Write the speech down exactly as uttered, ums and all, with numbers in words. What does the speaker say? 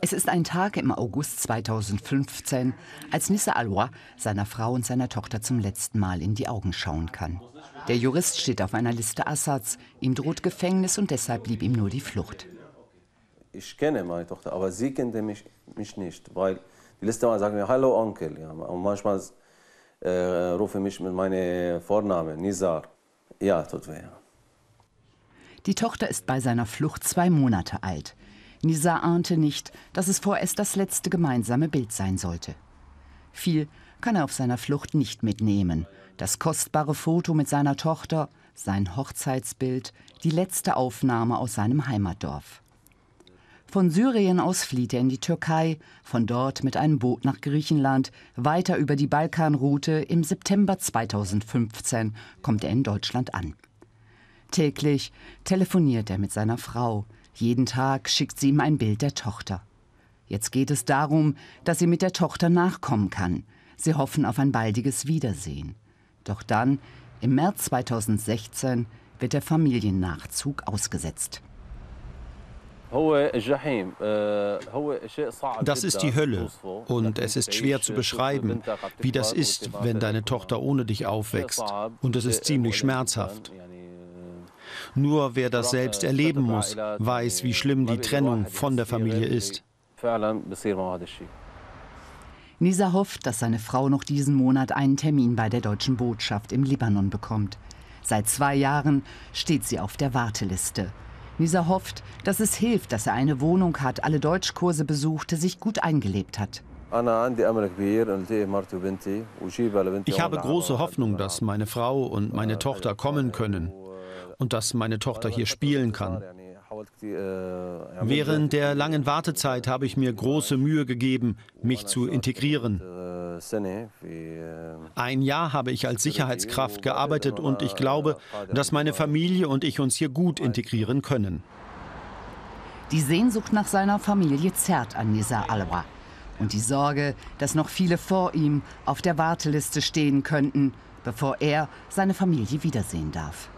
Es ist ein Tag im August zweitausendfünfzehn, als Nizar Alwa seiner Frau und seiner Tochter zum letzten Mal in die Augen schauen kann. Der Jurist steht auf einer Liste Assads, ihm droht Gefängnis und deshalb blieb ihm nur die Flucht. Ich kenne meine Tochter, aber sie kennt mich, mich nicht, weil die letzte Mal sagen wir Hallo Onkel, ja, und manchmal äh, rufe mich mit meinem Vornamen Nizar. Ja, tut weh. Die Tochter ist bei seiner Flucht zwei Monate alt. Nizar ahnte nicht, dass es vorerst das letzte gemeinsame Bild sein sollte. Viel kann er auf seiner Flucht nicht mitnehmen. Das kostbare Foto mit seiner Tochter, sein Hochzeitsbild, die letzte Aufnahme aus seinem Heimatdorf. Von Syrien aus flieht er in die Türkei, von dort mit einem Boot nach Griechenland, weiter über die Balkanroute. Im September zweitausendfünfzehn kommt er in Deutschland an. Täglich telefoniert er mit seiner Frau. Jeden Tag schickt sie ihm ein Bild der Tochter. Jetzt geht es darum, dass sie mit der Tochter nachkommen kann. Sie hoffen auf ein baldiges Wiedersehen. Doch dann, im März zweitausendsechzehn, wird der Familiennachzug ausgesetzt. Das ist die Hölle und es ist schwer zu beschreiben, wie das ist, wenn deine Tochter ohne dich aufwächst. Und es ist ziemlich schmerzhaft. Nur wer das selbst erleben muss, weiß, wie schlimm die Trennung von der Familie ist. Nizar hofft, dass seine Frau noch diesen Monat einen Termin bei der Deutschen Botschaft im Libanon bekommt. Seit zwei Jahren steht sie auf der Warteliste. Nizar hofft, dass es hilft, dass er eine Wohnung hat, alle Deutschkurse besuchte, sich gut eingelebt hat. Ich habe große Hoffnung, dass meine Frau und meine Tochter kommen können. Und dass meine Tochter hier spielen kann. Während der langen Wartezeit habe ich mir große Mühe gegeben, mich zu integrieren. Ein Jahr habe ich als Sicherheitskraft gearbeitet und ich glaube, dass meine Familie und ich uns hier gut integrieren können. Die Sehnsucht nach seiner Familie zerrt an Nizar Alwa. Und die Sorge, dass noch viele vor ihm auf der Warteliste stehen könnten, bevor er seine Familie wiedersehen darf.